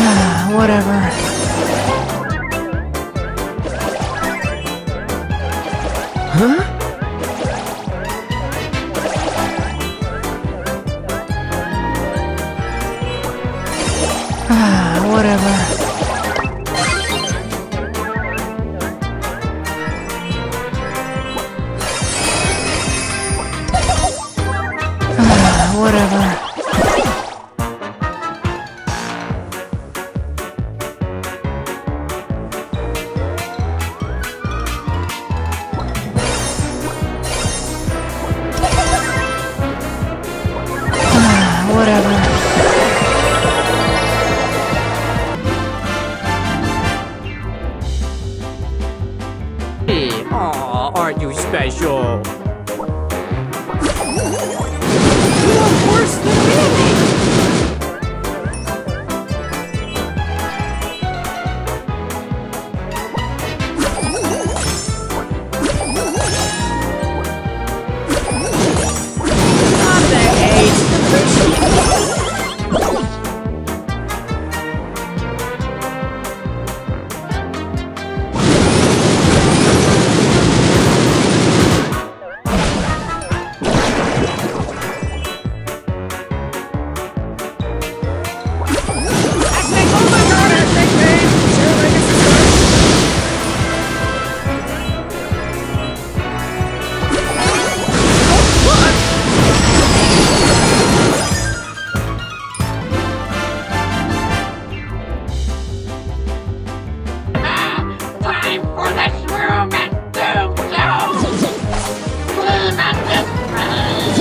Whatever. Huh? Whatever. Whatever. Whatever. Aww, aren't you special? You are worse than me! Stop that age! For the shroom and doom clothes! Gleam at this place!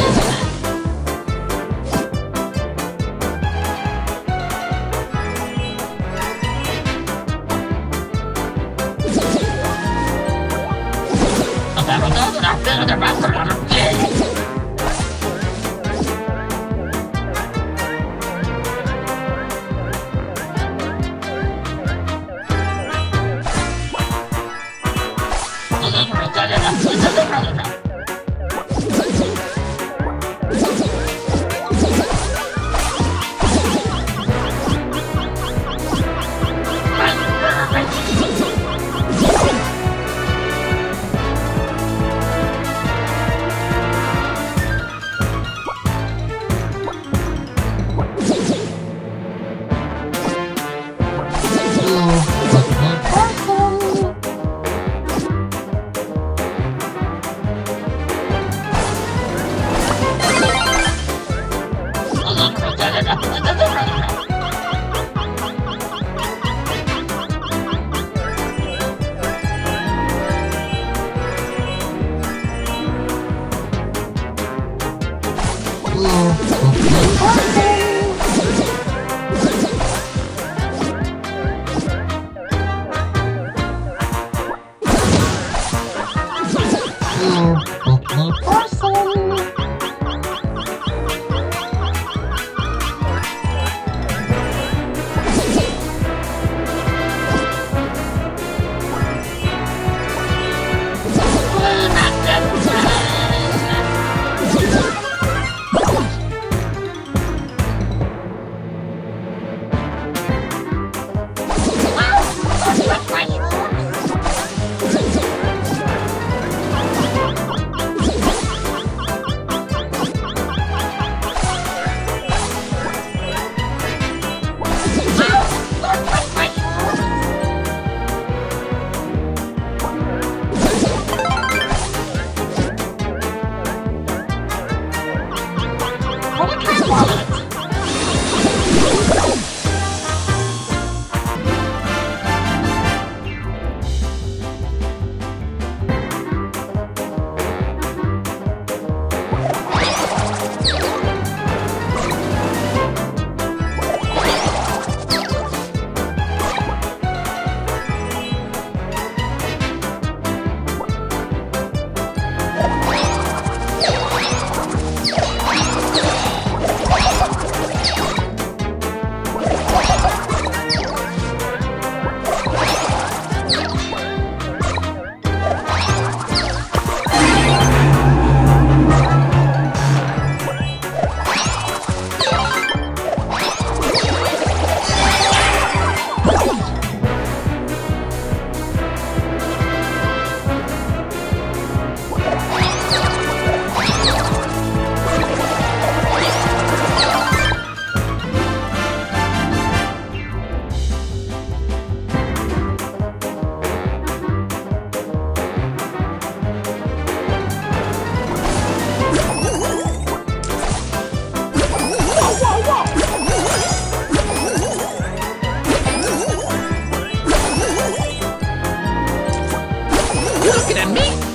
looking at me?